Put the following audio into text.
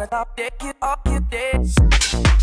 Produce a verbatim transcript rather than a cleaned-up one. on the top, take it off your days.